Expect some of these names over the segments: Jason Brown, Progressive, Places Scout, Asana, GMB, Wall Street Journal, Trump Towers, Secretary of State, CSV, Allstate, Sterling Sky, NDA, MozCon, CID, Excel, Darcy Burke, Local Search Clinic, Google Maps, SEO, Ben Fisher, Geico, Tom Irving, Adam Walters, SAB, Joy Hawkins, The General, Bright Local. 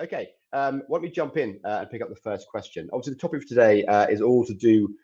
Okay, why don't we jump in and pick up the first question? Obviously, the topic for today is all to do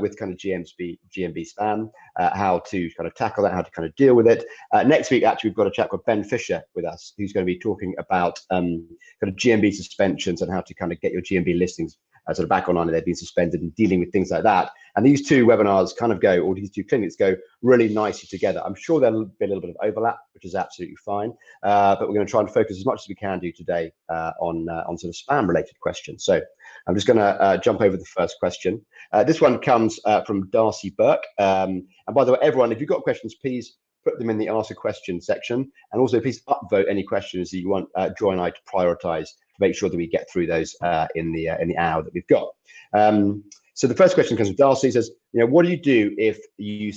with kind of GMB spam, how to kind of tackle that, how to kind of deal with it. Next week, actually, we've got a chat with Ben Fisher with us, who's going to be talking about kind of GMB suspensions and how to kind of get your GMB listings sort of back online and they've been suspended and dealing with things like that. And these two webinars kind of go, or these two clinics go really nicely together. I'm sure there'll be a little bit of overlap, which is absolutely fine. But we're going to try and focus as much as we can do today on sort of spam related questions. So I'm just going to jump over the first question. This one comes from Darcy Burke. And by the way, everyone, if you've got questions, please put them in the ask a question section. And also please upvote any questions that you want Joy and I to prioritize to make sure that we get through those in the hour that we've got. So the first question comes from Darcy. Says, you know, what do you do if you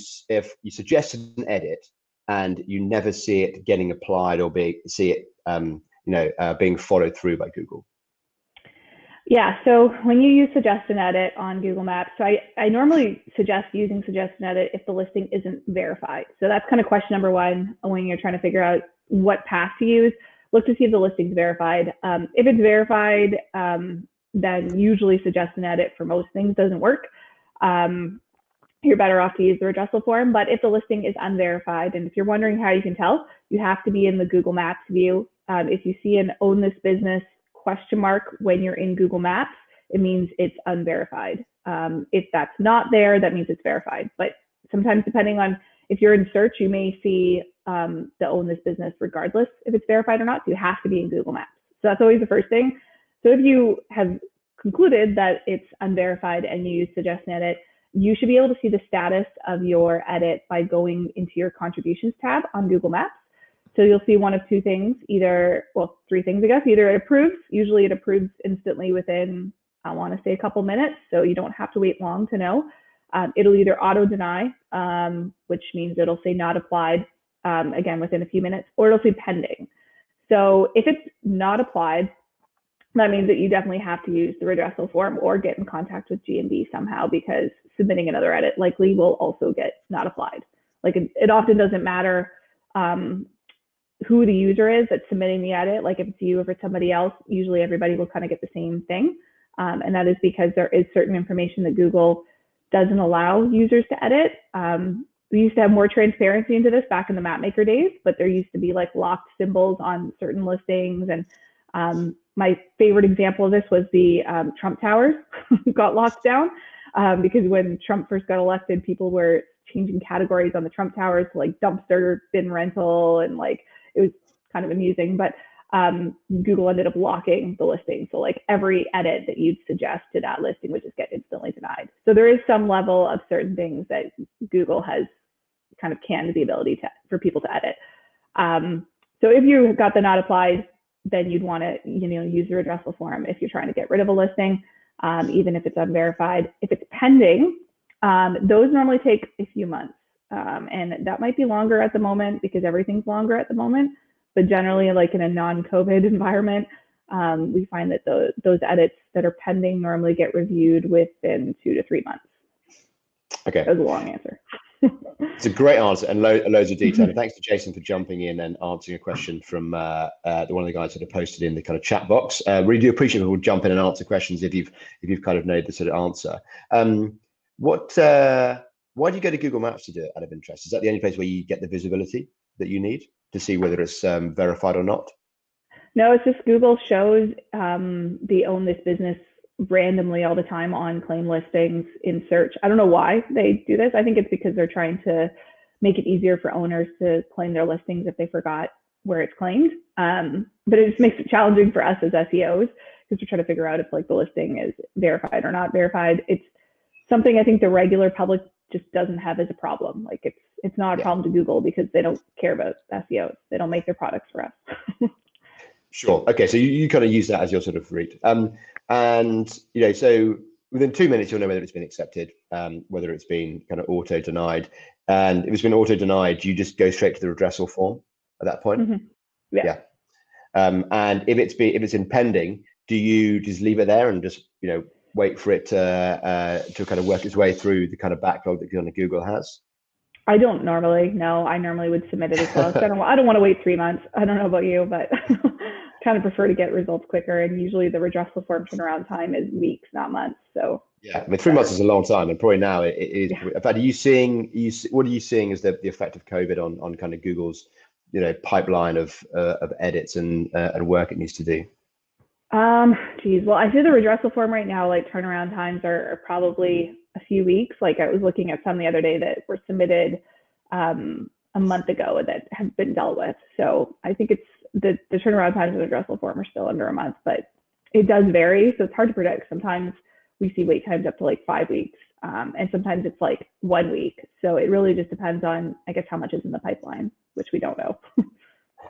suggest an edit and you never see it getting applied or being followed through by Google? Yeah, so when you use suggest an edit on Google Maps, so I normally suggest using suggest an edit if the listing isn't verified. So that's kind of question number one when you're trying to figure out what path to use. Look to see if the listing's verified. If it's verified, then usually suggest an edit for most things doesn't work. You're better off to use the redressal form, but if the listing is unverified, and if you're wondering how you can tell, you have to be in the Google Maps view. If you see an own this business ? When you're in Google Maps, it means it's unverified. If that's not there, that means it's verified. But sometimes depending on if you're in search, you may see the own this business regardless if it's verified or not. So you have to be in Google Maps. So that's always the first thing. So if you have concluded that it's unverified and you use suggest an edit, you should be able to see the status of your edit by going into your contributions tab on Google Maps. So you'll see one of two things, three things, I guess. Either it approves, usually it approves instantly within, I want to say, a couple minutes, so you don't have to wait long to know. It'll either auto deny, which means it'll say not applied, again, within a few minutes, or it'll say pending. So if it's not applied, that means that you definitely have to use the redressal form or get in contact with GMB somehow, because submitting another edit likely will also get not applied. Like it often doesn't matter who the user is that's submitting the edit. Like if it's you, if it's somebody else, usually everybody will kind of get the same thing. And that is because there is certain information that Google doesn't allow users to edit. We used to have more transparency into this back in the mapmaker days, but there used to be like locked symbols on certain listings. And my favorite example of this was the Trump Towers got locked down because when Trump first got elected, people were changing categories on the Trump Towers to like dumpster, bin rental, and like, it was kind of amusing, but Google ended up blocking the listing. So like every edit that you'd suggest to that listing would just get instantly denied. So there is some level of certain things that Google has kind of canned the ability for people to edit. So if you got the not applied, then you'd want to use the redressal form if you're trying to get rid of a listing, even if it's unverified. If it's pending, those normally take a few months. And that might be longer at the moment because everything's longer at the moment, but generally like in a non-COVID environment, we find that those edits that are pending normally get reviewed within 2 to 3 months. Okay. That was a long answer. It's a great answer and loads of detail. Thanks to Jason for jumping in and answering a question from one of the guys that have posted in the kind of chat box. Really do appreciate people jump in and answer questions if you've kind of known the sort of answer. Why do you go to Google Maps to do it out of interest? Is that the only place where you get the visibility that you need to see whether it's verified or not? No, it's just Google shows the own this business randomly all the time on claim listings in search. I don't know why they do this. I think it's because they're trying to make it easier for owners to claim their listings if they forgot where it's claimed. But it just makes it challenging for us as SEOs because we're trying to figure out if like the listing is verified or not verified. It's something I think the regular public just doesn't have as a problem. Like it's not a problem to Google because they don't care about SEO. They don't make their products for us. Sure. Okay. So you kind of use that as your sort of route. And so within 2 minutes, you'll know whether it's been accepted, whether it's been kind of auto denied. And if it's been auto denied, you just go straight to the redressal form at that point. Mm-hmm. Yeah. And if it's in pending, do you just leave it there and just, wait for it to kind of work its way through the kind of backlog that Google has? I don't normally. No, I normally would submit it as well. So I don't want to wait 3 months. I don't know about you, but kind of prefer to get results quicker, and usually the redressal form turnaround time is weeks, not months. So yeah, I mean, 3 months is a long time, and probably now it is. Yeah. In fact, what are you seeing as the effect of COVID on kind of Google's pipeline of edits and work it needs to do? Geez, well, I see the redressal form right now, like turnaround times are probably a few weeks. Like I was looking at some the other day that were submitted a month ago that have been dealt with. So I think it's the turnaround times of the redressal form are still under a month, but it does vary. So it's hard to predict. Sometimes we see wait times up to like 5 weeks, and sometimes it's like 1 week. So it really just depends on, I guess, how much is in the pipeline, which we don't know.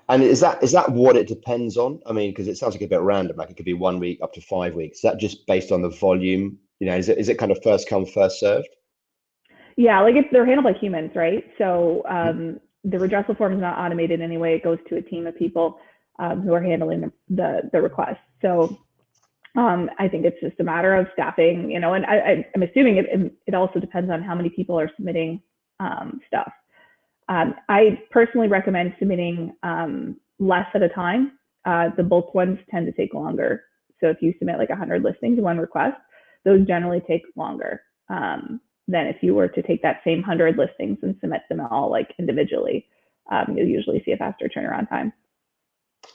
And is that what it depends on? I mean, because it sounds like a bit random, like it could be 1 week up to 5 weeks. Is that just based on the volume? Is it kind of first come, first served? Yeah, like they're handled by humans, right? So the redressal form is not automated anyway. It goes to a team of people who are handling the request. So I think it's just a matter of staffing, and I'm assuming it also depends on how many people are submitting stuff. I personally recommend submitting less at a time. The bulk ones tend to take longer. So if you submit like 100 listings in one request, those generally take longer than if you were to take that same 100 listings and submit them all like individually. You'll usually see a faster turnaround time.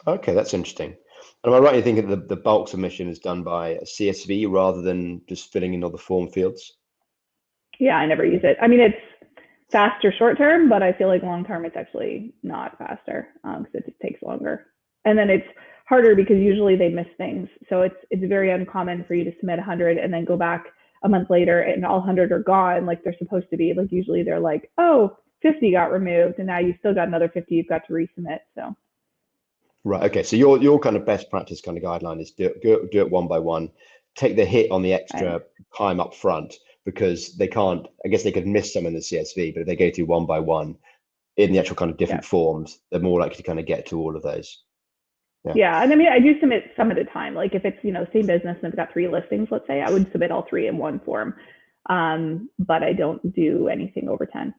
Okay, that's interesting. And am I right in thinking that the bulk submission is done by a CSV rather than just filling in all the form fields? Yeah, I never use it. I mean, it's faster short term, but I feel like long term it's actually not faster because it just takes longer. And then it's harder because usually they miss things. So it's very uncommon for you to submit 100 and then go back a month later and all 100 are gone like they're supposed to be. Like usually they're like, oh, 50 got removed and now you've still got another 50 you've got to resubmit. So right, okay. So your kind of best practice kind of guideline is do it one by one, take the hit on the extra time up front, because they can't, I guess they could miss some in the CSV, but if they go through one by one in the actual kind of different forms, they're more likely to kind of get to all of those. Yeah. And I mean, I do submit some at a time. Like if it's, same business and I've got 3 listings, let's say, I would submit all 3 in one form, but I don't do anything over 10.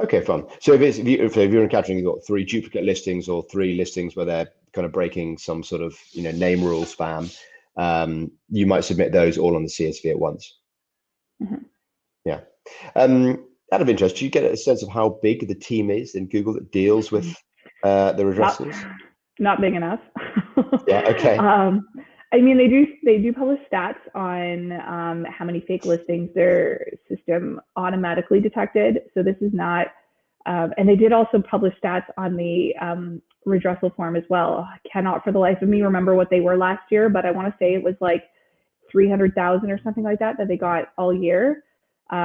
Okay, fine. So if you're encountering, you've got 3 duplicate listings or 3 listings where they're kind of breaking some sort of, name rule spam, you might submit those all on the CSV at once. Mm-hmm. Yeah. Out of interest, do you get a sense of how big the team is in Google that deals with the redressals? Not big enough. Yeah. Okay. I mean, they do publish stats on how many fake listings their system automatically detected. So this is not, and they did also publish stats on the redressal form as well. I cannot for the life of me remember what they were last year, but I want to say it was like 300,000 or something like that they got all year. It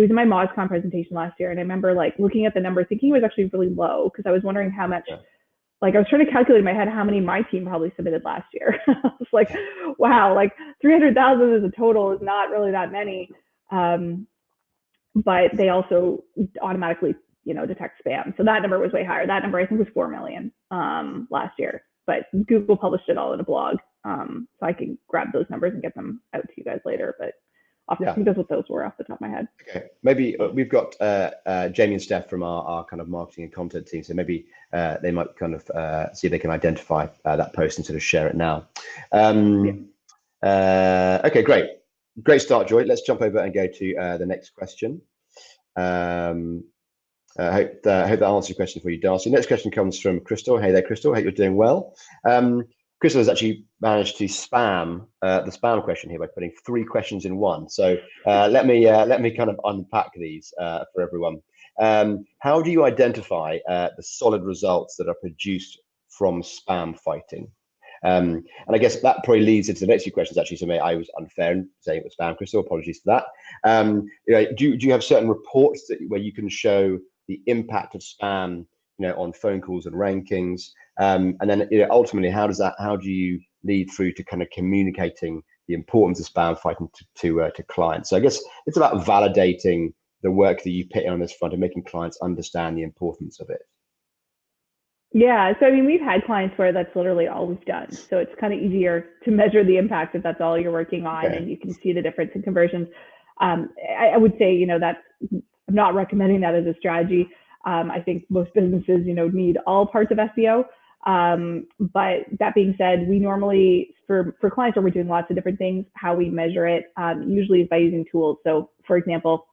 was in my MozCon presentation last year, and I remember like looking at the number, thinking it was actually really low because I was wondering how much. Like I was trying to calculate in my head how many my team probably submitted last year. It's like, wow, like 300,000 as a total is not really that many. But they also automatically, detect spam. So that number was way higher. That number I think was 4 million last year. But Google published it all in a blog. So I can grab those numbers and get them out to you guys later, but I think that's what those were off the top of my head. Okay, maybe we've got Jamie and Steph from our kind of marketing and content team, so maybe they might kind of see if they can identify that post and sort of share it now. Okay, great start, Joy. Let's jump over and go to the next question. I hope that answered your question for you, Darcy. Next question comes from Crystal. Hey there, Crystal. Hope you're doing well. Crystal has actually managed to spam the spam question here by putting 3 questions in one. So let me kind of unpack these for everyone. How do you identify the solid results that are produced from spam fighting? And I guess that probably leads into the next few questions, actually. So maybe I was unfair in saying it was spam, Crystal. Apologies for that. Do you have certain reports where you can show the impact of spam, on phone calls and rankings? And then ultimately, how do you lead through to kind of communicating the importance of spam fighting to clients? So I guess it's about validating the work that you put in on this front and making clients understand the importance of it. Yeah, so I mean, we've had clients where that's literally all we've done. So it's kind of easier to measure the impact if that's all you're working on, and you can see the difference in conversions. I would say, I'm not recommending that as a strategy. I think most businesses, need all parts of SEO. But that being said, we normally, for clients where we're doing lots of different things, how we measure it usually is by using tools. So for example,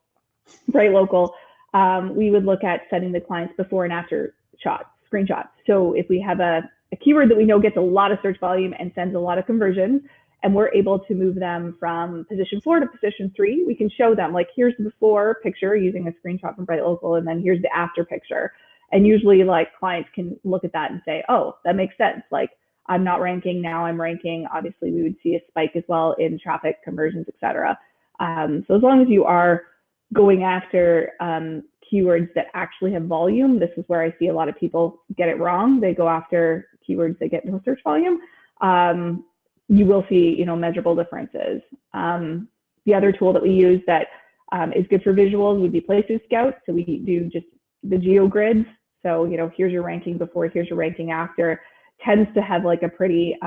Bright Local, we would look at sending the clients before and after shots, screenshots. So if we have a keyword that we know gets a lot of search volume and sends a lot of conversion, and we're able to move them from position 4 to position 3, we can show them, like, here's the before picture using a screenshot from Bright Local, and then here's the after picture. And usually, like, clients can look at that and say, oh, that makes sense. Like, I'm not ranking, now I'm ranking. Obviously, we would see a spike as well in traffic, conversions, et cetera. So as long as you are going after keywords that actually have volume, this is where I see a lot of people get it wrong. They go after keywords that get no search volume. You will see, you know, measurable differences. The other tool that we use that is good for visuals would be Places Scout. So we do just the geo grids. So, you know, here's your ranking before, here's your ranking after. Tends to have like a pretty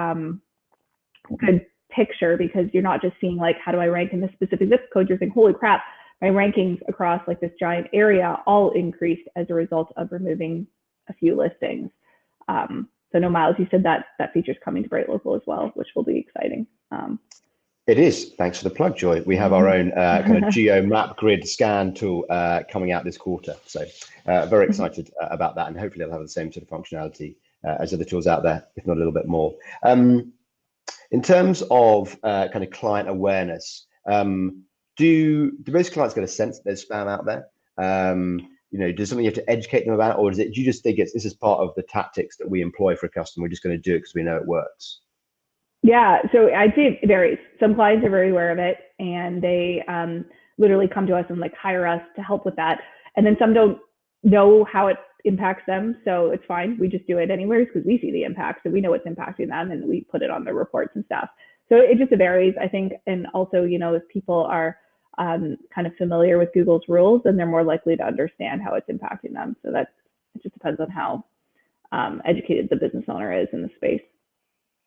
good picture, because you're not just seeing like, how do I rank in this specific zip code? You're thinking, holy crap, my rankings across like this giant area all increased as a result of removing a few listings. So no, Miles, you said that that feature's coming to Bright Local as well, which will be exciting. It is. Thanks for the plug, Joy. We have our own kind of geo map grid scan tool coming out this quarter. So very excited about that, and hopefully it'll have the same sort of functionality as other tools out there, if not a little bit more. In terms of kind of client awareness, do most clients get a sense that there's spam out there? You know, does something you have to educate them about, or do you just think this is part of the tactics that we employ for a customer? We're just going to do it because we know it works. Yeah, so I'd say it varies. Some clients are very aware of it, and they literally come to us and like hire us to help with that. And then some don't know how it impacts them, so it's fine. We just do it anyways because we see the impact, so we know it's impacting them, and we put it on their reports and stuff. So it just varies, I think. And also, you know, if people are kind of familiar with Google's rules, and they're more likely to understand how it's impacting them. So that it just depends on how educated the business owner is in the space.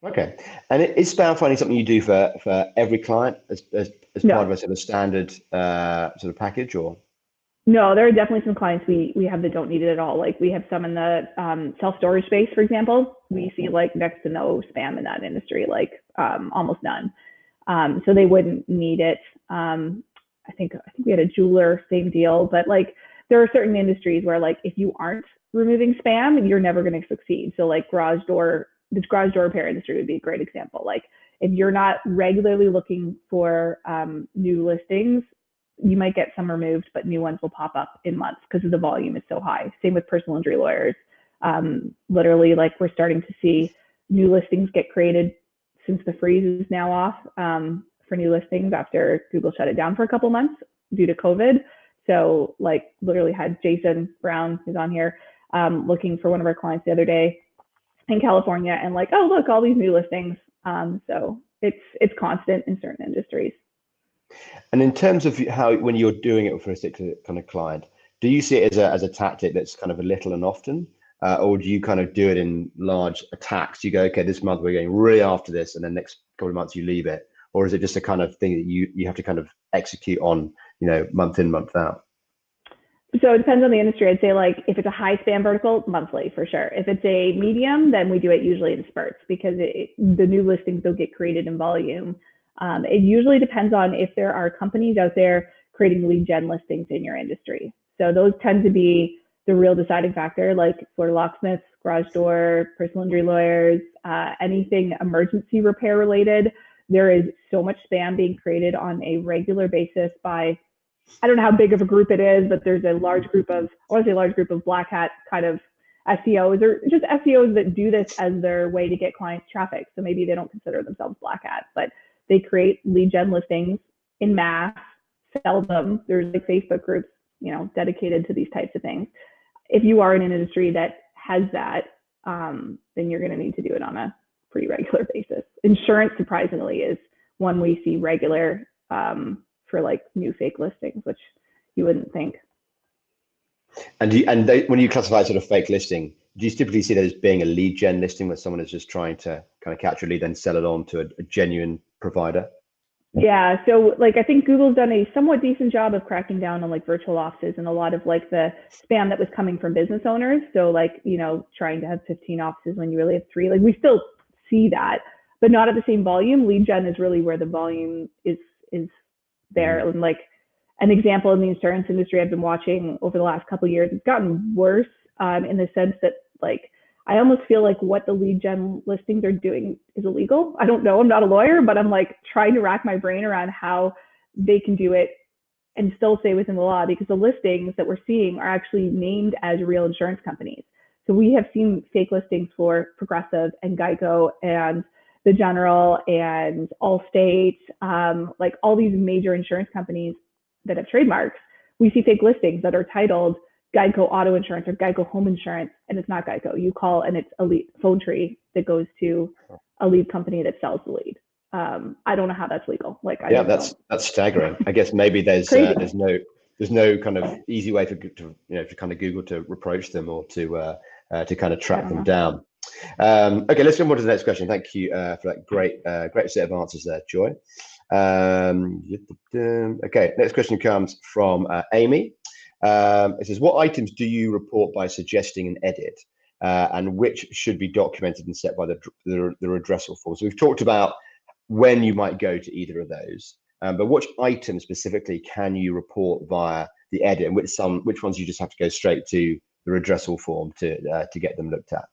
Okay. And is spam finding something you do for every client as part of a sort of standard sort of package, or? No, there are definitely some clients we have that don't need it at all. Like, we have some in the self-storage space, for example. We see like next to no spam in that industry, like almost none. So they wouldn't need it. I think we had a jeweler, same deal, but like there are certain industries where like if you aren't removing spam, you're never going to succeed. So like the garage door repair industry would be a great example. Like if you're not regularly looking for new listings, you might get some removed, but new ones will pop up in months because the volume is so high. Same with personal injury lawyers. Literally, like, we're starting to see new listings get created since the freeze is now off. For new listings after Google shut it down for a couple months due to COVID. So like literally had Jason Brown, who's on here, looking for one of our clients the other day in California, and like, oh, look, all these new listings. So it's constant in certain industries. And in terms of how, when you're doing it for a particular kind of client, do you see it as a tactic that's kind of a little and often, or do you kind of do it in large attacks? You go, okay, this month we're going really after this, and then next couple of months you leave it. Or is it just a kind of thing that you have to kind of execute on, you know, month in, month out? So it depends on the industry. I'd say like if it's a high spam vertical, monthly for sure. If it's a medium, then we do it usually in spurts because the new listings will get created in volume. It usually depends on if there are companies out there creating lead gen listings in your industry. So those tend to be the real deciding factor, like for locksmiths, garage door, personal injury lawyers, anything emergency repair related. There is so much spam being created on a regular basis by, I don't know how big of a group it is, but there's a large group of, I want to say large group of black hat kind of SEOs or just SEOs that do this as their way to get clients traffic. So maybe they don't consider themselves black hat, but they create lead gen listings in mass, sell them. There's like Facebook groups, you know, dedicated to these types of things. If you are in an industry that has that, then you're going to need to do it on a pretty regular basis. Insurance, surprisingly, is one we see regular for like new fake listings, which you wouldn't think. And when you classify sort of fake listing, do you typically see that as being a lead gen listing where someone is just trying to kind of capture a lead and sell it on to a genuine provider? Yeah, so like I think Google's done a somewhat decent job of cracking down on like virtual offices and a lot of like the spam that was coming from business owners. So like, you know, trying to have 15 offices when you really have 3, like we still see that, but not at the same volume. Lead gen is really where the volume is there. And like an example in the insurance industry I've been watching over the last couple of years, it's gotten worse in the sense that like, I almost feel like what the lead gen listings are doing is illegal. I don't know, I'm not a lawyer, but I'm like trying to rack my brain around how they can do it and still stay within the law, because the listings that we're seeing are actually named as real insurance companies. So we have seen fake listings for Progressive and Geico and The General and Allstate, like all these major insurance companies that have trademarks. We see fake listings that are titled Geico auto insurance or Geico home insurance, and it's not Geico. You call and it's a lead phone tree that goes to a lead company that sells the lead. I don't know how that's legal. Like, that's staggering. I guess maybe there's no kind of easy way to kind of Google to reproach them or to kind of track them down. Okay, let's move on to the next question. Thank you for that great set of answers there, Joy. Okay, next question comes from Amy. It says, what items do you report by suggesting an edit, and which should be documented and set by the redressal form? So we've talked about when you might go to either of those, but which items specifically can you report via the edit, and which ones you just have to go straight to the redressal form to get them looked at?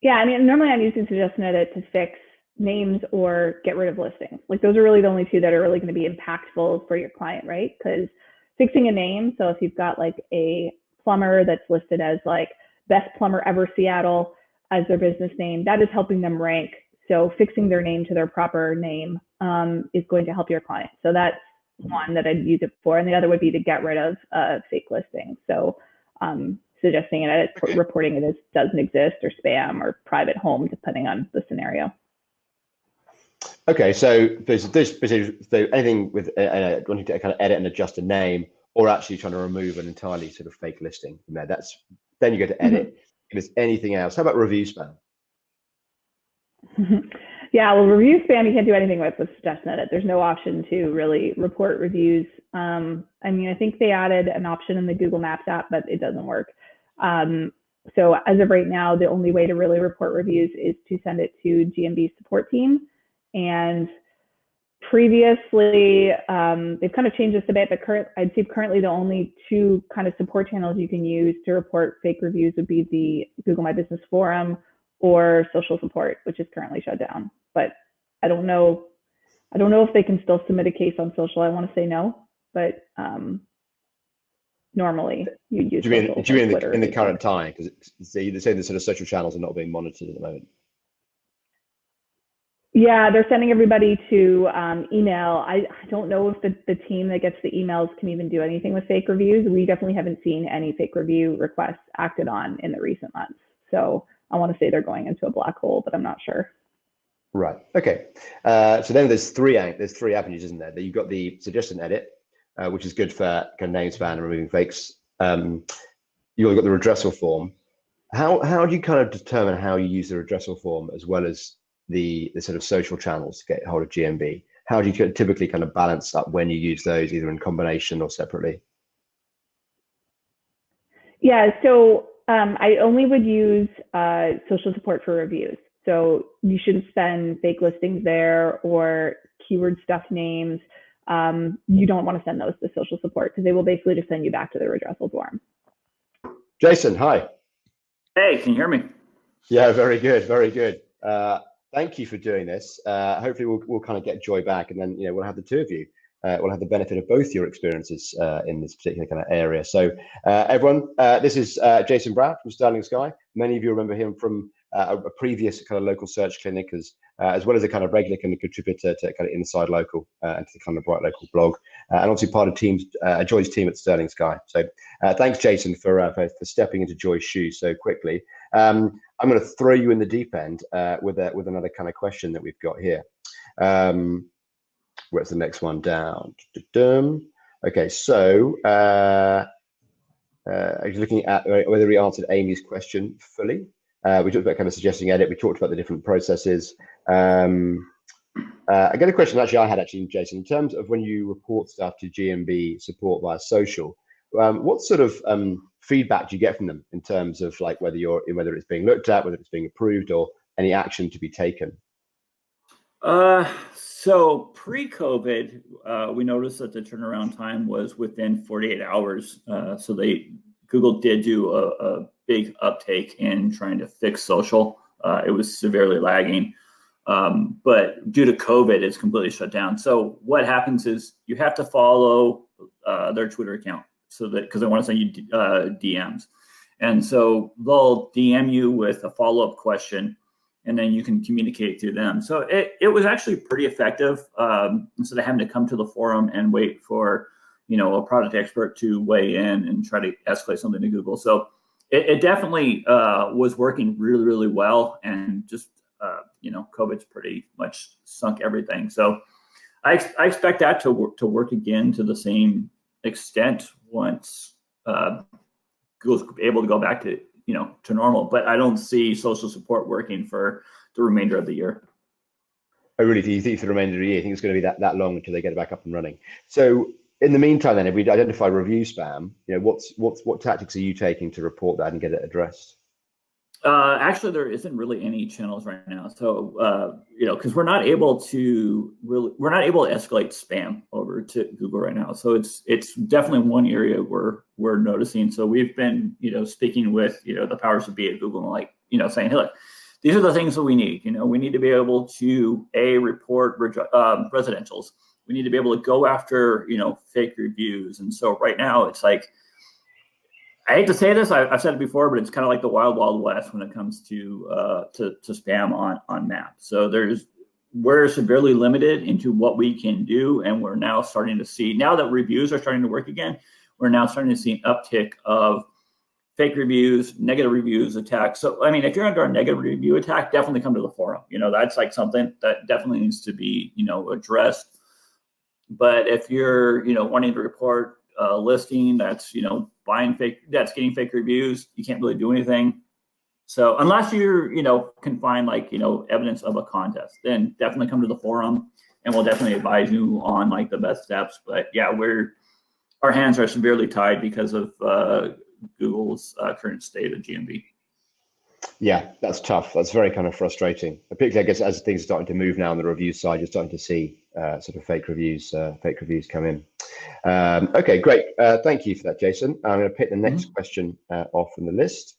Yeah, I mean, normally I'm using suggest an edit to fix names or get rid of listings. Like those are really the only two that are really going to be impactful for your client, right? Because fixing a name, so if you've got like a plumber that's listed as like best plumber ever Seattle as their business name, that is helping them rank. So fixing their name to their proper name is going to help your client. So that's one that I'd use it for. And the other would be to get rid of fake listings. So suggesting an edit, reporting it as doesn't exist or spam or private home, depending on the scenario. Okay, so there's anything with wanting to kind of edit and adjust a name, or actually trying to remove an entirely sort of fake listing from there. Then you go to edit. If there's anything else, how about review spam? Yeah, well, review spam you can't do anything with suggestion edit. There's no option to really report reviews. I mean, I think they added an option in the Google Maps app, but it doesn't work. So as of right now, the only way to really report reviews is to send it to GMB support team. And previously, they've kind of changed this a bit, but I'd say currently the only two kind of support channels you can use to report fake reviews would be the Google My Business Forum or social support, which is currently shut down. But I don't know if they can still submit a case on social. I want to say no, but normally you'd use. Do you mean in the current time? Because they're saying the sort of social channels are not being monitored at the moment. Yeah, they're sending everybody to email. I don't know if the team that gets the emails can even do anything with fake reviews. We definitely haven't seen any fake review requests acted on in the recent months. So I want to say they're going into a black hole, but I'm not sure. Right. Okay. So then there's three avenues, isn't there? You've got the suggestion edit, which is good for kind of name spam and removing fakes. You've got the redressal form. How do you kind of determine how you use the redressal form as well as the sort of social channels to get hold of GMB? How do you typically kind of balance up when you use those, either in combination or separately? Yeah, so I only would use social support for reviews. So you shouldn't send fake listings there or keyword stuffed names. You don't want to send those to social support because they will basically just send you back to the redressal form. Jason, hi. Hey, can you hear me? Yeah, very good, very good. Thank you for doing this. Hopefully we'll kind of get Joy back, and then we'll have the two of you. We'll have the benefit of both your experiences in this particular kind of area. So everyone, this is Jason Brown from Sterling Sky. Many of you remember him from a previous kind of local search clinic, as well as a kind of regular kind of contributor to kind of Inside Local and to the kind of Bright Local blog, and obviously part of Joy's team at Sterling Sky. So thanks, Jason, for stepping into Joy's shoes so quickly. I'm going to throw you in the deep end with another kind of question that we've got here. Where's the next one down? Okay, so I'm looking at whether we answered Amy's question fully. We talked about kind of suggesting edit. We talked about the different processes. I got a question actually I had, Jason, in terms of when you report stuff to GMB support via social, what sort of feedback do you get from them in terms of like whether it's being looked at, whether it's being approved, or any action to be taken? So pre-COVID, we noticed that the turnaround time was within 48 hours. So Google did do a big uptake in trying to fix social. It was severely lagging. But due to COVID, it's completely shut down. So what happens is you have to follow their Twitter account, so that because they want to send you DMs. And so they'll DM you with a follow-up question, and then you can communicate through them. So it was actually pretty effective, instead of having to come to the forum and wait for, a product expert to weigh in and try to escalate something to Google. So it definitely was working really, really well, and just, COVID's pretty much sunk everything. So I expect that to work again to the same extent once Google's able to go back to, to normal, but I don't see social support working for the remainder of the year. Oh, really? Do you think for the remainder of the year, I think it's going to be that long until they get it back up and running? So in the meantime, then, if we identify review spam, what tactics are you taking to report that and get it addressed? Actually, there isn't really any channels right now. So because we're not able to escalate spam over to Google right now. So it's definitely one area where we're noticing. So we've been speaking with the powers that be at Google, and like saying, hey, look, these are the things that we need. We need to be able to report residentials. We need to be able to go after fake reviews. And so right now it's like, I hate to say this, I've said it before, but it's kind of like the wild west when it comes to spam on maps. So we're severely limited into what we can do, and we're now starting to see, now that reviews are starting to work again, we're now starting to see an uptick of fake reviews, negative reviews, attacks. So I mean, if you're under a negative review attack, definitely come to the forum. That's like something that definitely needs to be addressed. But if you're wanting to report a listing that's that's getting fake reviews, you can't really do anything. So unless you're can find like evidence of a contest, then definitely come to the forum, and we'll definitely advise you on like the best steps. But yeah, our hands are severely tied because of Google's current state of GMB. Yeah, that's tough. That's very kind of frustrating, particularly I guess as things are starting to move now on the review side. You're starting to see sort of fake reviews come in. Okay, great. Thank you for that, Jason. I'm going to pick the next question off from the list.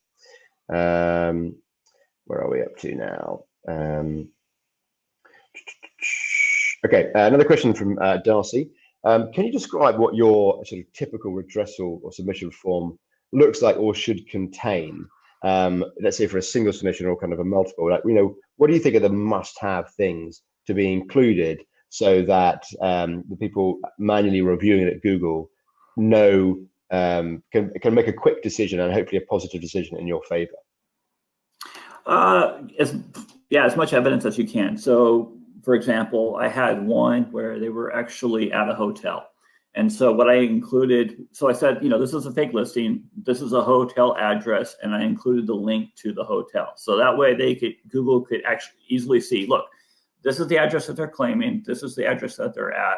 Where are we up to now? Okay, another question from Darcy. Can you describe what your sort of typical redressal or submission form looks like or should contain? Let's say for a single submission or kind of a multiple, like, what do you think are the must-have things to be included so that the people manually reviewing it at Google know, can make a quick decision and hopefully a positive decision in your favor? As much evidence as you can. So for example, I had one where they were actually at a hotel. And so what I included, so I said, this is a fake listing, this is a hotel address, and I included the link to the hotel. So that way Google could actually easily see, look, this is the address that they're claiming, this is the address that they're at.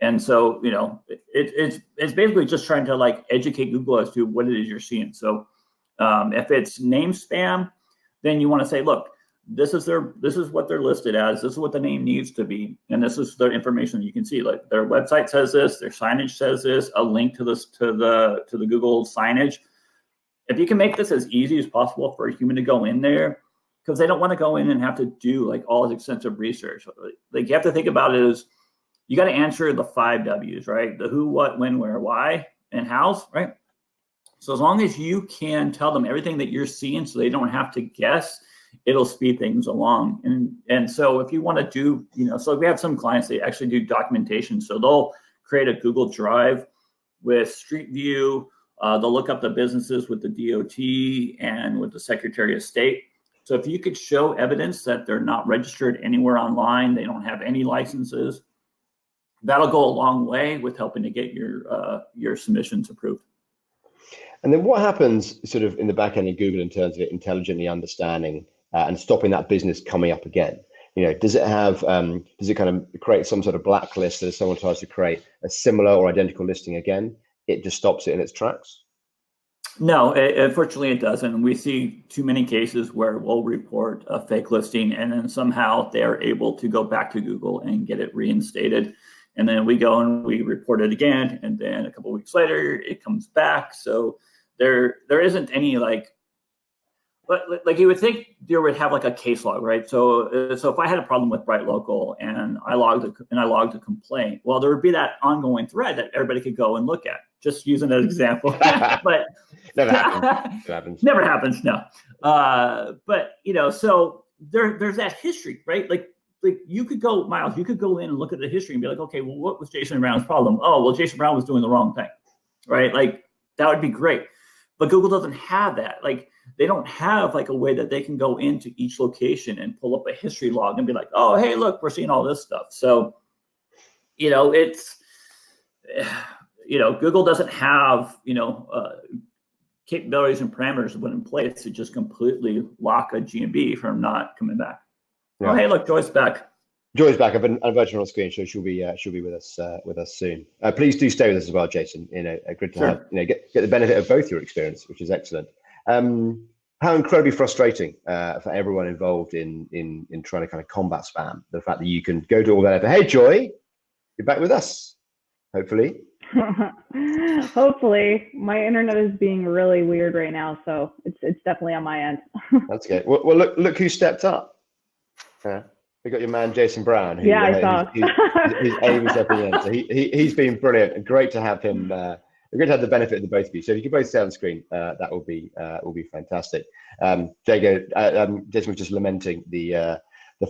And so, it's basically just trying to like educate Google as to what it is you're seeing. So if it's name spam, then you want to say, look, this is what they're listed as, this is what the name needs to be, and this is the information that you can see. Like their website says this, their signage says this, a link to this to the Google signage. If you can make this as easy as possible for a human to go in there, because they don't want to go in and have to do like all this extensive research. Like you have to think about it as you got to answer the 5 W's, right? The who, what, when, where, why, and hows, right? So as long as you can tell them everything that you're seeing so they don't have to guess, it'll speed things along. And so if you want to do, so we have some clients, they actually do documentation. So they'll create a Google Drive with Street View. They'll look up the businesses with the DOT and with the Secretary of State. So if you could show evidence that they're not registered anywhere online, they don't have any licenses, that'll go a long way with helping to get your submissions approved. And then what happens sort of in the back end of Google in terms of it intelligently understanding and stopping that business coming up again? You know, does it have, does it kind of create some sort of blacklist that if someone tries to create a similar or identical listing again, it just stops it in its tracks? No, unfortunately it doesn't. We see too many cases where we'll report a fake listing and then somehow they're able to go back to Google and get it reinstated. And then we go and we report it again. And then a couple of weeks later, it comes back. So there isn't any like you would think there would have like a case log, right? So if I had a problem with Bright Local and I logged a complaint, well, there would be that ongoing thread that everybody could go and look at, just using that example. But never happens. Never happens, no. But you know, so there's that history, right? Like you could go, Miles, you could go in and look at the history and be like, okay, well, what was Jason Brown's problem? Oh, well, Jason Brown was doing the wrong thing, right? Like that would be great. But Google doesn't have that. Like they don't have like a way that they can go into each location and pull up a history log and be like, oh, hey, look, we're seeing all this stuff. So, you know, it's, you know, Google doesn't have, you know, capabilities and parameters that put in place to just completely lock a GMB from not coming back. Yeah. Oh, hey, look, Joy's back. Joy's back. I've got her on screen, so she'll be with us soon. Please do stay with us as well, Jason. You know, good to have, you know, get the benefit of both your experience, which is excellent. How incredibly frustrating for everyone involved in trying to kind of combat spam. The fact that you can go to all that effort. Hey, Joy, you're back with us. Hopefully. Hopefully. My internet is being really weird right now, so it's definitely on my end. That's good. Well, look who stepped up. We got your man Jason Brown. Who, yeah, I saw. He's been brilliant, and great to have him. We're going to have the benefit of the both of you. So if you could both stay on the screen, that will be fantastic. Jason was just lamenting the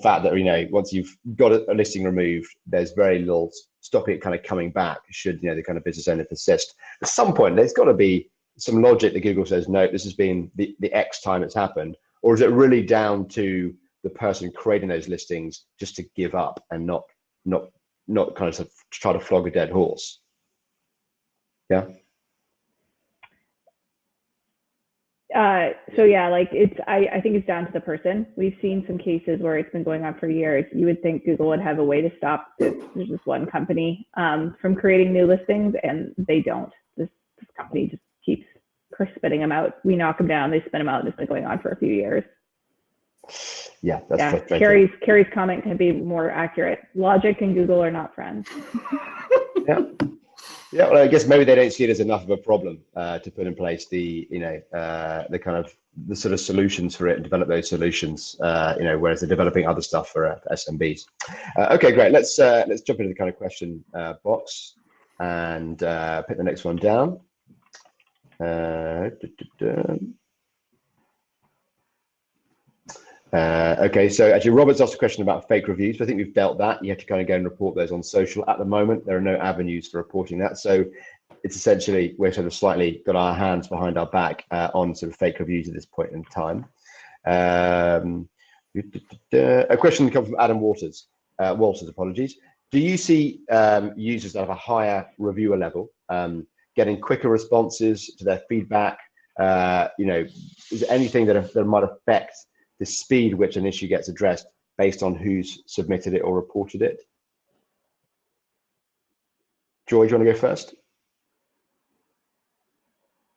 fact that, you know, once you've got a listing removed, there's very little stopping it kind of coming back. Should, you know, the kind of business owner persist at some point, there's got to be some logic that Google says, no, this has been the X time it's happened, or is it really down to the person creating those listings just to give up and not kind of try to flog a dead horse? Yeah. So yeah, like I think it's down to the person. We've seen some cases where it's been going on for years. You would think Google would have a way to stop this. There's this one company from creating new listings, and they don't. This company just keeps spitting them out. We knock them down, they spit them out. It's been going on for a few years. Yeah, that's frustrating. Carrie's comment can be more accurate. Logic and Google are not friends. Yeah. Yeah, well, I guess maybe they don't see it as enough of a problem to put in place the, you know, the sort of solutions for it and develop those solutions, you know, whereas they're developing other stuff for SMBs. Okay, great. Let's jump into the kind of question box and pick the next one down. Okay, so actually Robert's asked a question about fake reviews. I think we've dealt that. You have to kind of go and report those on social. At the moment, there are no avenues for reporting that. So it's essentially, we're sort of slightly got our hands behind our back on sort of fake reviews at this point in time. A question comes from Adam Walters. Walters, apologies. Do you see users that have a higher reviewer level getting quicker responses to their feedback? You know, is there anything that might affect the speed which an issue gets addressed based on who's submitted it or reported it? Joy, do you want to go first?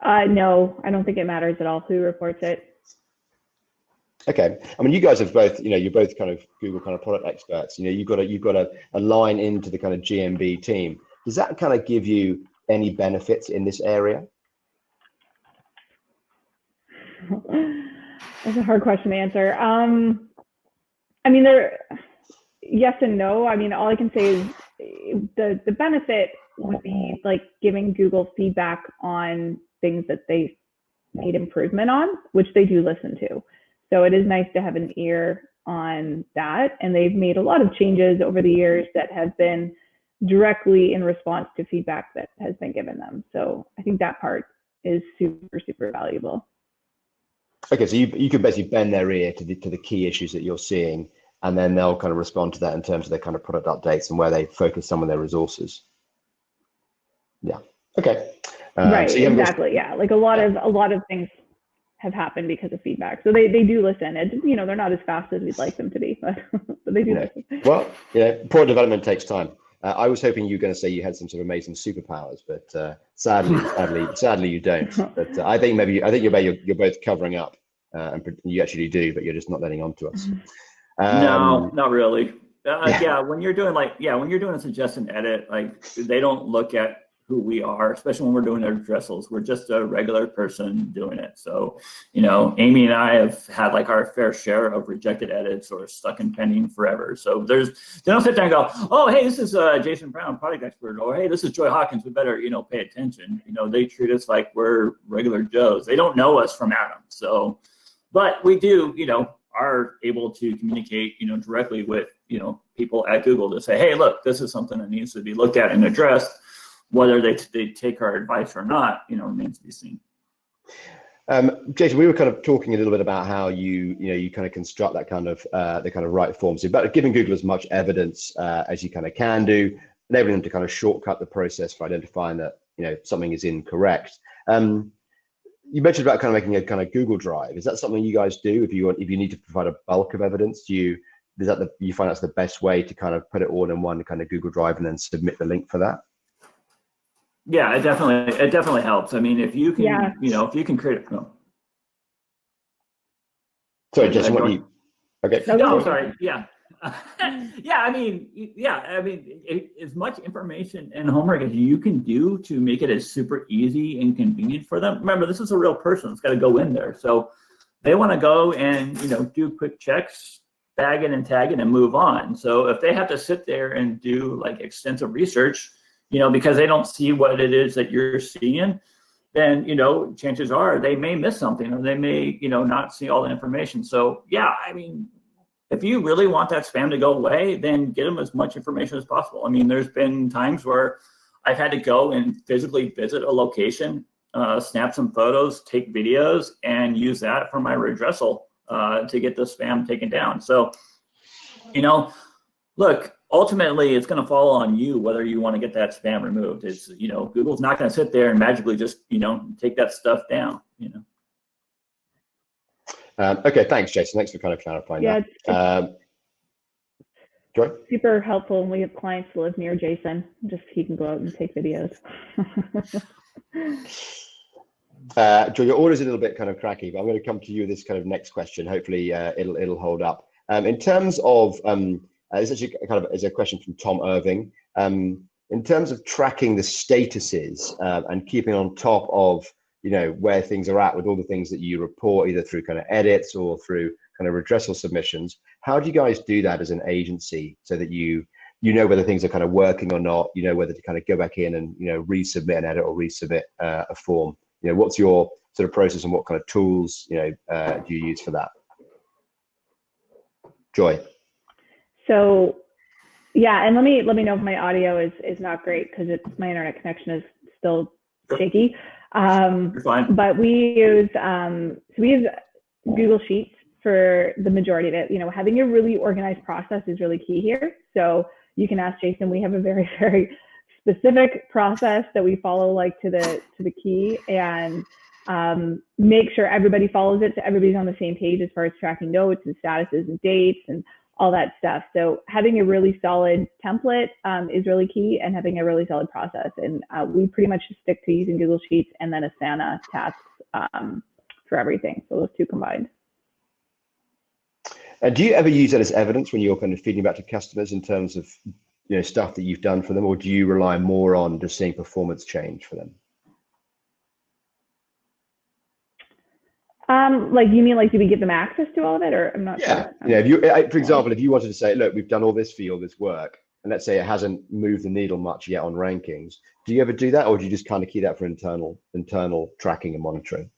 No, I don't think it matters at all who reports it. Okay, I mean, you guys have both, you know, you're both kind of Google kind of product experts. You know, you've got a line into the kind of GMB team. Does that kind of give you any benefits in this area? That's a hard question to answer. I mean, yes and no. I mean, all I can say is the benefit would be like giving Google feedback on things that they made improvement on, which they do listen to. So it is nice to have an ear on that. And they've made a lot of changes over the years that have been directly in response to feedback that has been given them. So I think that part is super, super valuable. Okay, so you can basically bend their ear to the key issues that you're seeing, and then they'll kind of respond to that in terms of their kind of product updates and where they focus some of their resources. Yeah. Okay. Right. So exactly. Yeah. Like a lot of things have happened because of feedback. So they do listen. And, you know, they're not as fast as we'd like them to be, but they do listen. Well, you know, product development takes time. I was hoping you were going to say you had some sort of amazing superpowers, but sadly, you don't. But I think you're both covering up, and you actually do, but you're just not letting on to us. No, not really. When you're doing a suggestion edit, like they don't look at who we are, especially when we're doing our addressals. We're just a regular person doing it. So, you know, Amy and I have had like our fair share of rejected edits or stuck in pending forever. So they don't sit there and go, oh, hey, this is Jason Brown, product expert, or hey, this is Joy Hawkins. We better, you know, pay attention. You know, they treat us like we're regular Joes. They don't know us from Adam. So, but we do, you know, are able to communicate, you know, directly with, you know, people at Google to say, hey, look, this is something that needs to be looked at and addressed. Whether they take our advice or not, you know, remains to be seen. Jason, we were kind of talking a little bit about how you kind of construct that kind of the kind of right form. So, but giving Google as much evidence as you kind of can do, enabling them to kind of shortcut the process for identifying that, you know, something is incorrect. You mentioned about kind of making a kind of Google Drive. Is that something you guys do if you need to provide a bulk of evidence? You find that's the best way to kind of put it all in one kind of Google Drive and then submit the link for that? Yeah, it definitely helps. I mean, if you can create a... No. Sorry, Jason, what do you... Okay. No, sorry. Yeah. As much information and homework as you can do to make it as super easy and convenient for them. Remember, this is a real person that's got to go in there. So they want to go and, you know, do quick checks, bag it and tag it and move on. So if they have to sit there and do like extensive research, you know, because they don't see what it is that you're seeing, then, you know, chances are they may miss something or they may, you know, not see all the information. So, yeah, I mean, if you really want that spam to go away, then get them as much information as possible. I mean, there's been times where I've had to go and physically visit a location, snap some photos, take videos, and use that for my redressal to get the spam taken down. So, you know, look, ultimately, it's going to fall on you whether you want to get that spam removed. It's, you know, Google's not going to sit there and magically just, you know, take that stuff down, you know. Okay, thanks, Jason. Thanks for kind of clarifying that. Joy? Super helpful. We have clients who live near Jason. Just he can go out and take videos. Joy, your order's a little bit kind of cracky, but I'm going to come to you with this kind of next question. Hopefully, it'll hold up. In terms of... it's actually kind of is a question from Tom Irving. In terms of tracking the statuses and keeping on top of, you know, where things are at with all the things that you report, either through kind of edits or through kind of redressal submissions, how do you guys do that as an agency so that you know whether things are kind of working or not, you know, whether to kind of go back in and, you know, resubmit an edit or resubmit a form? You know, what's your sort of process and what kind of tools, you know, do you use for that? Joy. So, yeah, and let me know if my audio is not great because my internet connection is still shaky. You're fine. But we use Google Sheets for the majority of it. You know, having a really organized process is really key here. So you can ask Jason. We have a very, very specific process that we follow, like to the key, and make sure everybody follows it. So everybody's on the same page as far as tracking notes and statuses and dates and all that stuff. So having a really solid template is really key, and having a really solid process. And we pretty much just stick to using Google Sheets and then Asana tasks for everything. So those two combined. And do you ever use that as evidence when you're kind of feeding back to customers in terms of, you know, stuff that you've done for them, or do you rely more on just seeing performance change for them? Like, you mean like, do we give them access to all of it, or I'm not sure. Yeah, for example, if you wanted to say, look, we've done all this for you, all this work, and let's say it hasn't moved the needle much yet on rankings, do you ever do that, or do you just kind of keep that for internal tracking and monitoring?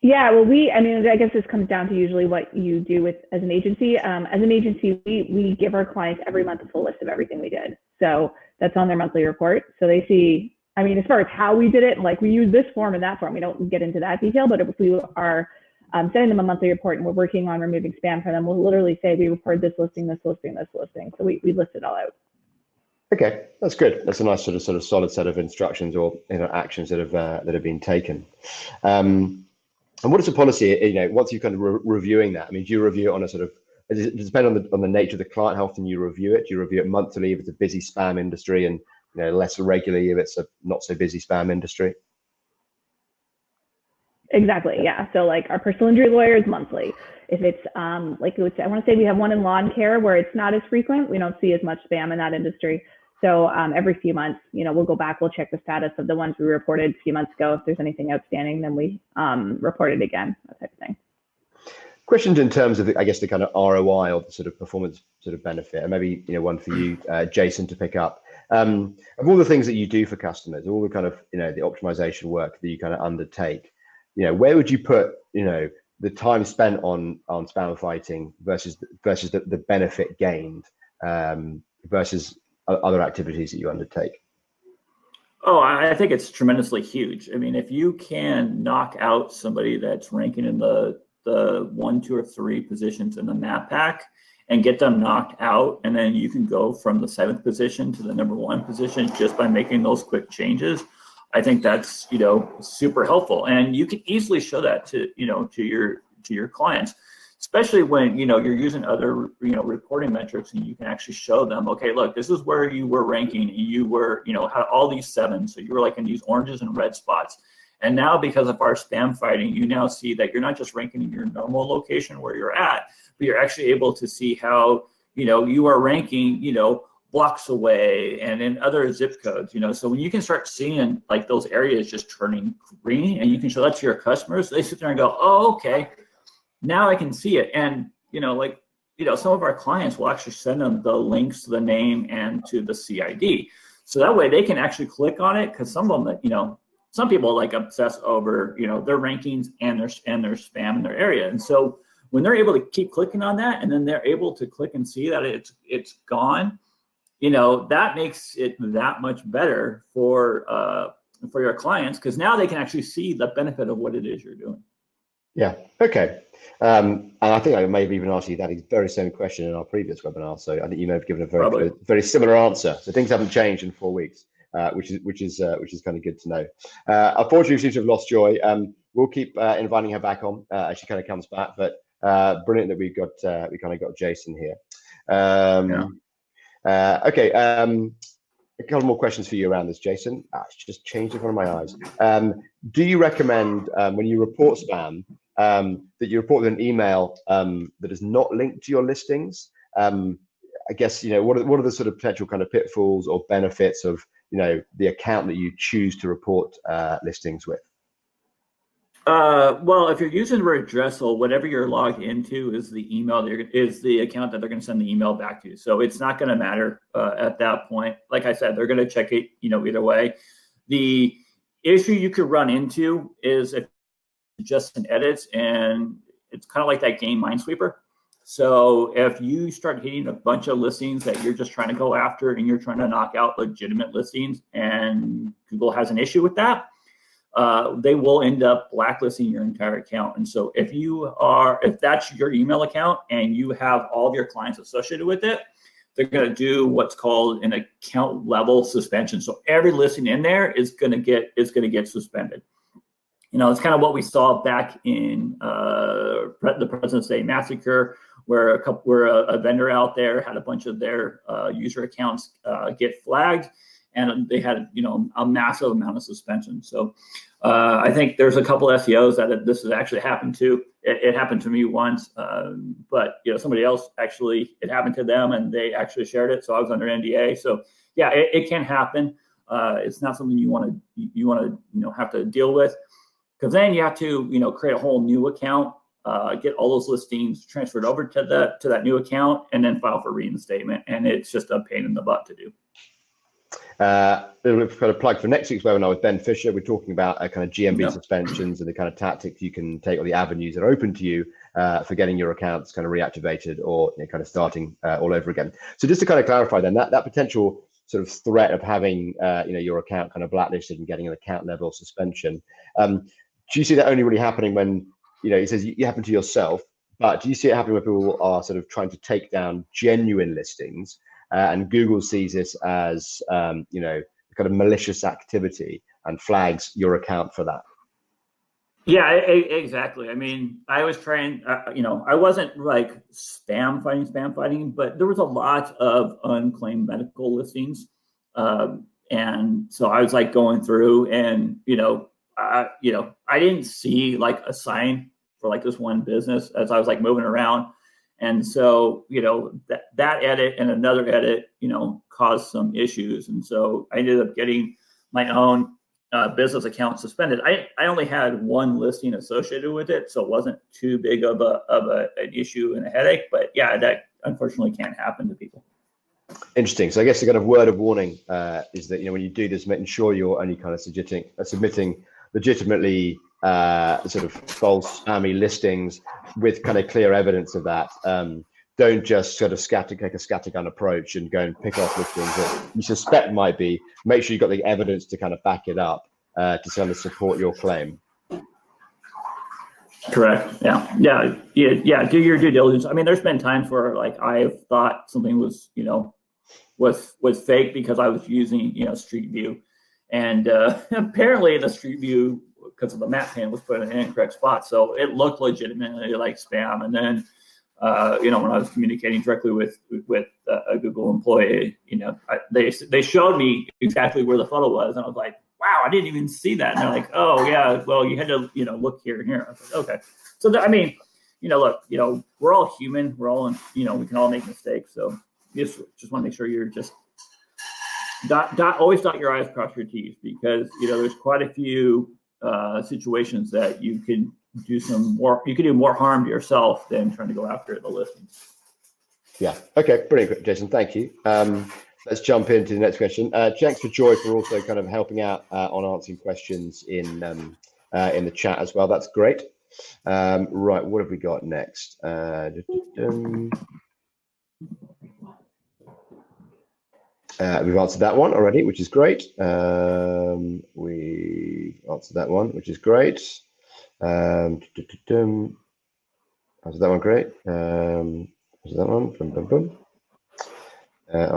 Yeah, well, I guess this comes down to usually what you do with as an agency. As an agency, we give our clients every month a full list of everything we did. So that's on their monthly report. So they see, I mean, as far as how we did it, like we use this form and that form, we don't get into that detail, but if we are sending them a monthly report and we're working on removing spam from them, we'll literally say we reported this listing, this listing, this listing. So we list it all out. Okay, that's good. That's a nice sort of solid set of instructions or actions that have been taken. And what is the policy? Once you're kind of reviewing that, I mean, do you review it on a sort of? Does it depend on the nature of the client? How often you review it? Do you review it monthly if it's a busy spam industry, and less regularly if it's a not so busy spam industry? Exactly. Yeah. So like our personal injury lawyer is monthly. If it's like I want to say we have one in lawn care where it's not as frequent. We don't see as much spam in that industry. So every few months, we'll go back, we'll check the status of the ones we reported a few months ago. If there's anything outstanding, then we report it again, that type of thing. Questions in terms of, the kind of ROI or the sort of performance sort of benefit, and maybe, one for you, Jason, to pick up. Of all the things that you do for customers, all the kind of, the optimization work that you kind of undertake, where would you put, the time spent on spam fighting versus the benefit gained versus other activities that you undertake? Oh, I think it's tremendously huge. I mean, if you can knock out somebody that's ranking in the 1, 2, or 3 positions in the map pack and get them knocked out, and then you can go from the 7th position to the number 1 position just by making those quick changes, I think that's, super helpful. And you can easily show that to, to your clients, especially when, you're using other, reporting metrics, and you can actually show them, okay, look, this is where you were ranking. You were, had all these 7. So you were like in these oranges and red spots. And now because of our spam fighting, you now see that you're not just ranking in your normal location where you're at, but you're actually able to see how, you are ranking, blocks away and in other zip codes, so when you can start seeing like those areas just turning green and you can show that to your customers, they sit there and go, oh, okay, now I can see it. And, some of our clients will actually send them the links to the name and to the CID. So that way they can actually click on it, because some of them, some people like obsess over, their rankings and their spam in their area. And so when they're able to keep clicking on that, and then they're able to click and see that it's gone, that makes it that much better for your clients, because now they can actually see the benefit of what it is you're doing. Yeah. Okay. And I think I may have even asked you that very same question in our previous webinar. So I think you may have given a very similar answer. So things haven't changed in 4 weeks, which is kind of good to know. Unfortunately, we seem to have lost Joy. We'll keep inviting her back on as she kind of comes back. But brilliant that we kind of got Jason here. Yeah. Okay, a couple more questions for you around this, Jason. It's just changed in front of my eyes. Do you recommend when you report spam that you report an email that is not linked to your listings? I guess, what are the sort of potential kind of pitfalls or benefits of, the account that you choose to report listings with? Well, if you're using Redressal, whatever you're logged into is the email is the account that they're going to send the email back to. So it's not going to matter at that point. Like I said, they're going to check it, either way. The issue you could run into is if just an edits, and it's kind of like that game Minesweeper. So if you start hitting a bunch of listings that you're just trying to go after, and you're trying to knock out legitimate listings, and Google has an issue with that, they will end up blacklisting your entire account. And so if that's your email account and you have all of your clients associated with it, they're going to do what's called an account level suspension. So every listing in there is going to get suspended. It's kind of what we saw back in the President's Day massacre, where a vendor out there had a bunch of their user accounts get flagged. And they had, a massive amount of suspension. So I think there's a couple of SEOs that this has actually happened to. It happened to me once, but somebody else actually, it happened to them and they actually shared it. So I was under NDA. So yeah, it can happen. It's not something you want to have to deal with, because then you have to create a whole new account, get all those listings transferred over to that new account, and then file for reinstatement. And it's just a pain in the butt to do. A little bit of plug for next week's webinar with Ben Fisher. We're talking about a kind of GMB suspensions and the kind of tactics you can take, or the avenues that are open to you for getting your accounts kind of reactivated, or kind of starting all over again. So just to kind of clarify then, that potential sort of threat of having your account kind of blacklisted and getting an account level suspension, do you see that only really happening when, it says you happen to yourself, but do you see it happening when people are sort of trying to take down genuine listings? And Google sees this as, you know, kind of malicious activity and flags your account for that. Yeah, exactly. I mean, I was trying, you know, I wasn't like spam fighting, but there was a lot of unclaimed medical listings. And so I was like going through and, you know, I didn't see like a sign for like this one business as I was like moving around. And so, you know, that edit and another edit, you know, caused some issues. And so I ended up getting my own business account suspended. I only had one listing associated with it, so it wasn't too big of an issue and a headache. But yeah, that unfortunately can happen to people. Interesting. So I guess the kind of word of warning is that, you know, when you do this, making sure you're only kind of submitting legitimately sort of false spammy listings with kind of clear evidence of that. Don't just sort of take a scattergun approach and go and pick off listings that you suspect might be. Make sure you've got the evidence to kind of back it up to kind of support your claim. Correct. Yeah. Do your due diligence. I mean, there's been times where like I've thought something was, you know, was fake because I was using, you know, Street View, and apparently the Street View, because of the map pan, was put in an incorrect spot. So it looked legitimately like spam. And then, you know, when I was communicating directly with a Google employee, you know, they showed me exactly where the photo was. And I was like, wow, I didn't even see that. And they're like, oh, yeah, well, you had to, you know, look here and here. I was like, okay. So, I mean, you know, look, you know, we're all human. We're all, you know, we can all make mistakes. So you just want to make sure you're just always dot your I's, cross your T's, because, you know, there's quite a few situations that you can do more harm to yourself than trying to go after the listings. Yeah. Okay. Brilliant, Jason. Thank you. Let's jump into the next question. Thanks for Joy for also kind of helping out on answering questions in the chat as well. That's great. Right. What have we got next? We've answered that one already, which is great. Excellent. Which is great. This is a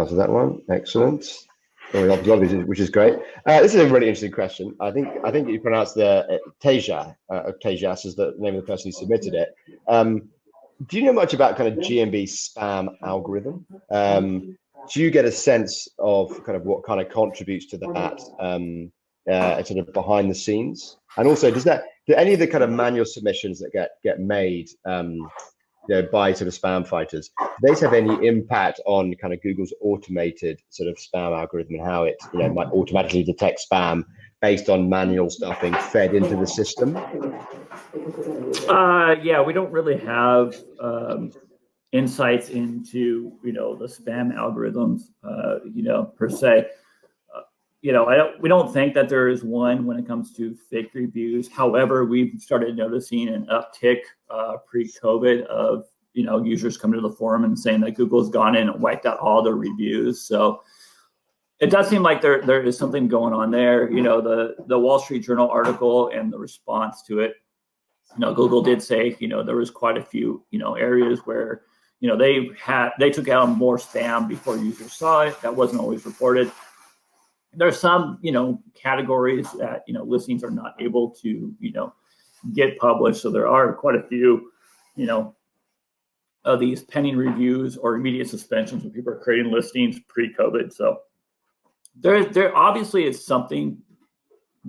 really interesting question. I think you pronounced the Teja. Tejas is the name of the person who submitted it. Do you know much about kind of GMB spam algorithm? Do you get a sense of kind of what kind of contributes to that sort of behind the scenes? And also, do any of the kind of manual submissions that get made you know, by sort of spam fighters, do they have any impact on kind of Google's automated sort of spam algorithm and how it, you know, might automatically detect spam based on manual stuff being fed into the system? Yeah, we don't really have insights into, you know, the spam algorithms, you know, per se. You know, we don't think that there is one when it comes to fake reviews. However, we've started noticing an uptick pre-COVID of, you know, users coming to the forum and saying that Google's gone in and wiped out all their reviews. So it does seem like there is something going on there. You know, the Wall Street Journal article and the response to it, you know, Google did say, you know, there was quite a few, you know, areas where, you know, they took out more spam before users saw it. That wasn't always reported. There's some, you know, categories that, you know, listings are not able to, you know, get published. So there are quite a few, you know, of these pending reviews or immediate suspensions when people are creating listings pre-COVID. So there obviously is something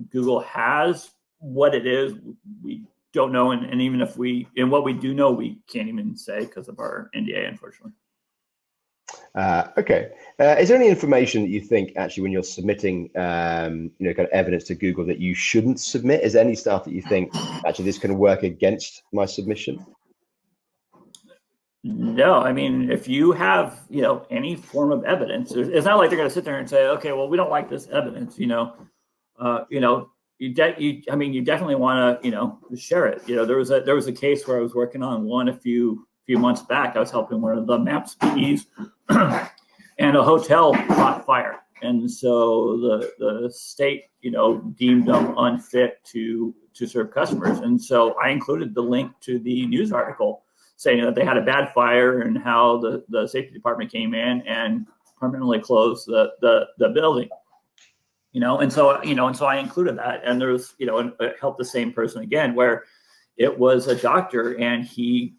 Google has. What it is, we don't know. And even if what we do know, we can't even say because of our NDA, unfortunately. Okay. Is there any information that you think actually when you're submitting, you know, kind of evidence to Google that you shouldn't submit? Is there any stuff that you think actually this can work against my submission? No, I mean, if you have, you know, any form of evidence, it's not like they're going to sit there and say, okay, well, we don't like this evidence, you know, you definitely want to, you know, share it. You know, there was a case where I was working on one a few months back. I was helping one of the Maps PEs, and a hotel caught fire, and so the state, you know, deemed them unfit to serve customers, and so I included the link to the news article saying that they had a bad fire and how the safety department came in and permanently close the building. And so I included that, and there's, and it helped the same person again, where it was a doctor and he,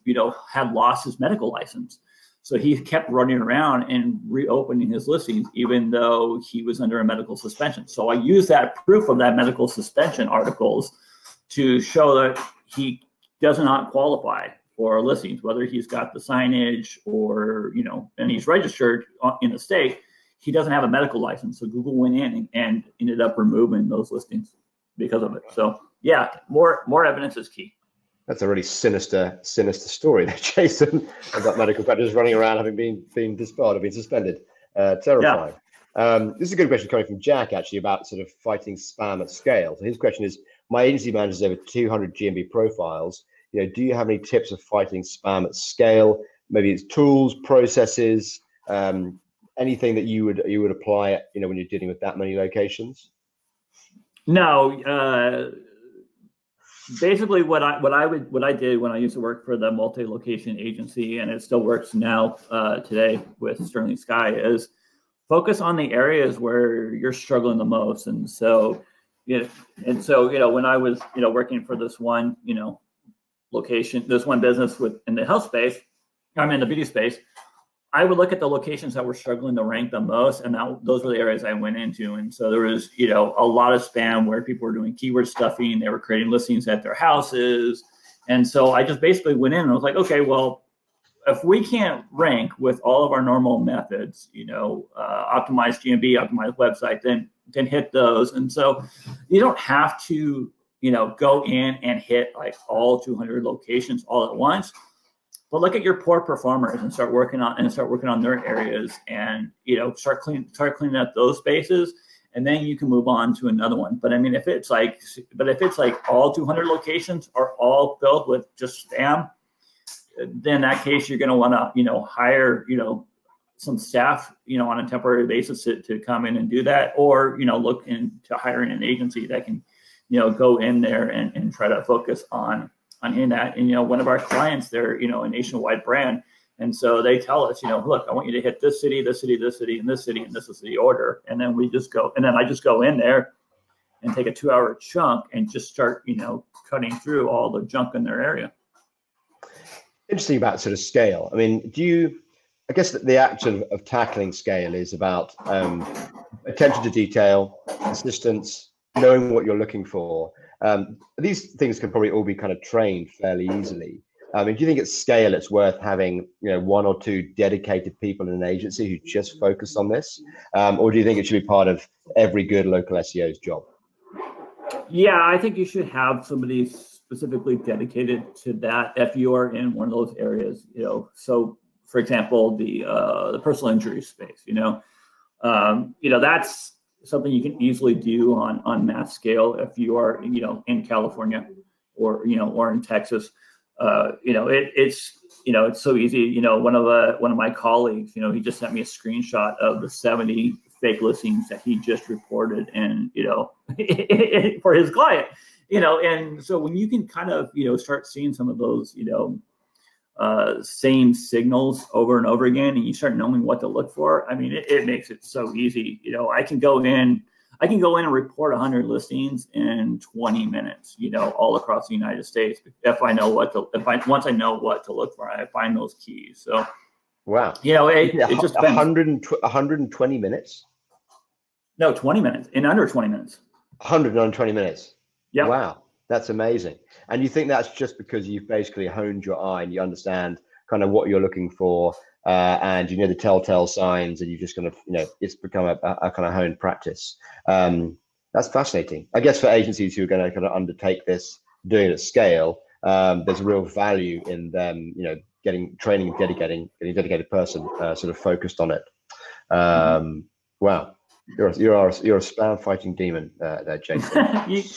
had lost his medical license. So he kept running around and reopening his listings, even though he was under a medical suspension. So I used that proof of that medical suspension articles to show that he does not qualify for listings, whether he's got the signage or, and he's registered in the state. He doesn't have a medical license, so Google went in and ended up removing those listings because of it. So yeah, more evidence is key. That's a really sinister story there, Jason. I've got medical practitioners running around having been disbarred or been suspended. Terrifying. Yeah. This is a good question coming from Jack, actually, about sort of fighting spam at scale. So his question is, my agency manages over 200 GMB profiles. Do you have any tips of fighting spam at scale? Maybe it's tools, processes, anything that you would apply, when you're dealing with that many locations? No, basically what I did when I used to work for the multi-location agency, and it still works now today with Sterling Sky, is focus on the areas where you're struggling the most. And so when I was working for this one location, this one business in the health space, I mean the beauty space, I would look at the locations that were struggling to rank the most, and those were the areas I went into. And so there was, a lot of spam where people were doing keyword stuffing. They were creating listings at their houses. And so I just basically went in and was like, okay, well, if we can't rank with all of our normal methods, optimize GMB, optimize website, then hit those. And so you don't have to, go in and hit like all 200 locations all at once. But look at your poor performers and start working on their areas, and start cleaning up those spaces, and then you can move on to another one. But I mean, if it's like all 200 locations are all filled with just spam, then in that case you're going to want to hire some staff on a temporary basis to come in and do that, or look into hiring an agency that can go in there and try to focus on in that. And one of our clients, they're a nationwide brand, and so they tell us, look, I want you to hit this city, this city, this city, and this city, and this is the order. And then I just go in there and take a 2-hour chunk and just start cutting through all the junk in their area. Interesting about sort of scale. I mean, I guess that the act of tackling scale is about attention to detail, persistence, knowing what you're looking for. These things can probably all be kind of trained fairly easily. I mean, do you think at scale it's worth having one or two dedicated people in an agency who just focus on this, or do you think it should be part of every good local SEO's job? Yeah, I think you should have somebody specifically dedicated to that if you are in one of those areas. So for example, the personal injury space. That's something you can easily do on mass scale if you are in California or in Texas. It's so easy. One of my colleagues, he just sent me a screenshot of the 70 fake listings that he just reported, and for his client. And so when you can kind of start seeing some of those same signals over and over again, and you start knowing what to look for, I mean, it makes it so easy. I can go in and report 100 listings in 20 minutes, all across the United States. If I know once I know what to look for, I find those keys. So, wow. It just 120 minutes. No, 20 minutes, in under 20 minutes. 120 minutes. Yeah. Wow. That's amazing. And you think that's just because you've basically honed your eye and you understand kind of what you're looking for, and the telltale signs, and you just kind of, it's become a kind of honed practice. That's fascinating. I guess for agencies who are going to kind of undertake this, doing it at scale, there's real value in them, getting training, getting a dedicated person sort of focused on it. Wow. You're a spam fighting demon, there, Jason.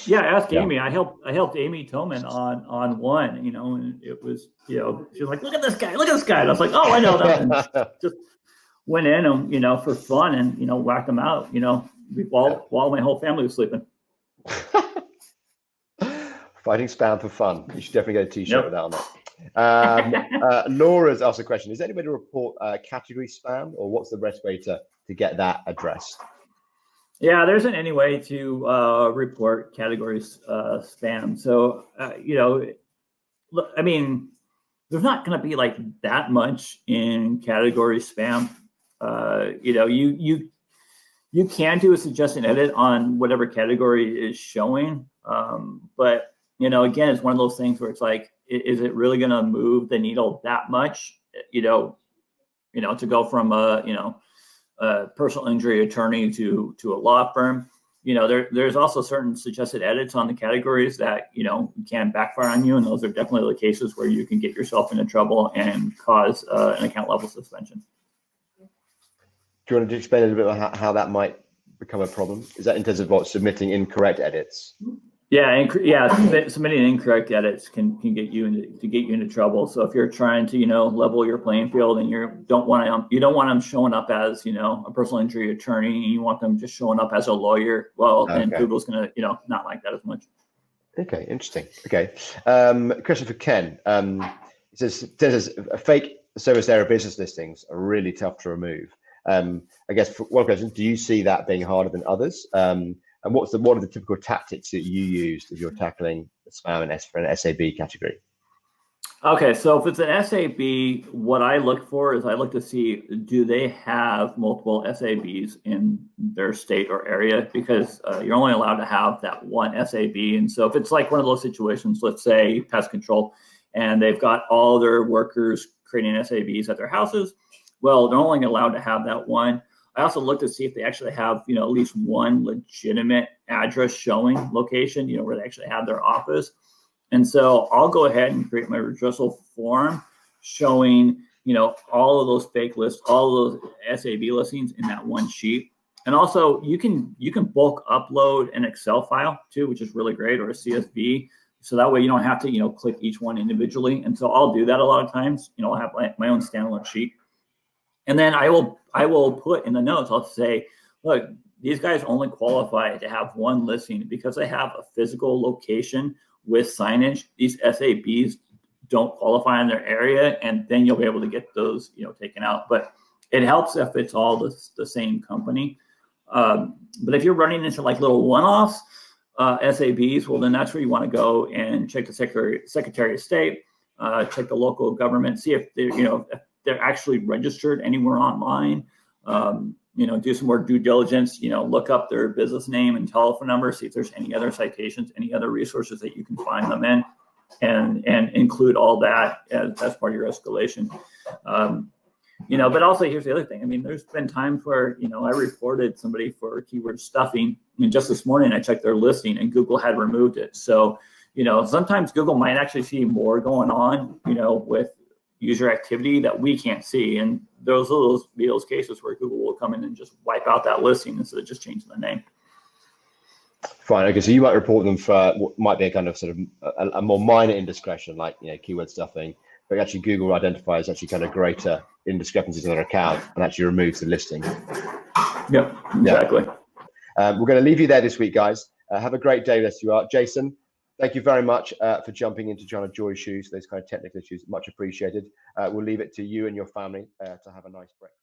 Yeah, ask Amy. Yeah. I helped Amy Toman on one, and it was, she was like, look at this guy, and I was like, oh, I know that. And just went in and for fun and whacked him out, while my whole family was sleeping. Fighting spam for fun. You should definitely get a T-shirt with that on it. Laura's asked a question. Is there any way to report category spam, or what's the best way to get that addressed? Yeah, there isn't any way to report categories spam. So, you know, look, I mean, there's not going to be like that much in category spam. You know, you can do a suggestion edit on whatever category is showing. But, you know, again, it's one of those things where it's like, is it really going to move the needle that much? You know, to go from a, you know, a personal injury attorney to a law firm. You know, there's also certain suggested edits on the categories that, you know, can backfire on you. And those are definitely the cases where you can get yourself into trouble and cause an account level suspension. Do you want to explain a little bit about how that might become a problem? Is that in terms of what, submitting incorrect edits? Yeah, submitting incorrect edits can get you into trouble. So if you're trying to, you know, level your playing field and you don't want them showing up as, you know, a personal injury attorney, and you want them just showing up as a lawyer, well, then Google's gonna, you know, not like that as much. Okay, interesting. Okay, question for Ken. It says a fake service area business listings are really tough to remove. I guess for one question, do you see that being harder than others? And what are the typical tactics that you use if you're tackling spam and for an SAB category? Okay, so if it's an SAB, what I look for is I look to see, do they have multiple SABs in their state or area? Because you're only allowed to have that one SAB. And so if it's like one of those situations, let's say pest control, and they've got all their workers creating SABs at their houses, well, they're only allowed to have that one. I also looked to see if they actually have, you know, at least one legitimate address showing location, you know, where they actually have their office. And so I'll go ahead and create my redressal form showing, you know, all of those fake lists, all of those SAB listings in that one sheet. And also you can bulk upload an Excel file too, which is really great, or a CSV. So that way you don't have to, you know, click each one individually. And so I'll do that a lot of times. You know, I'll have my own standalone sheet. And then I will put in the notes, I'll say, look, these guys only qualify to have one listing because they have a physical location with signage. These SABs don't qualify in their area, and then you'll be able to get those, you know, taken out. But it helps if it's all the same company. But if you're running into like little one-offs, SABs, well, then that's where you want to go and check the Secretary of State, check the local government, see if they're, you know, they're actually registered anywhere online. You know, do some more due diligence, you know, look up their business name and telephone number, see if there's any other citations, any other resources that you can find them in, and include all that as part of your escalation. You know, but also here's the other thing. I mean, there's been times where, you know, I reported somebody for keyword stuffing. I mean, just this morning I checked their listing and Google had removed it. So, you know, sometimes Google might actually see more going on, you know, with user activity that we can't see, and those will be those cases where Google will come in and just wipe out that listing instead of just changing the name. Fine. Okay, so you might report them for what might be a kind of sort of a more minor indiscretion, like, you know, keyword stuffing, but actually Google identifies actually kind of greater indiscrepancies in their account and actually removes the listing. Yeah, exactly. Yeah. We're going to leave you there this week, guys. Have a great day, unless you are. Jason, thank you very much for jumping into John and Joy's shoes, those kind of technical issues, much appreciated. We'll leave it to you and your family to have a nice breakfast.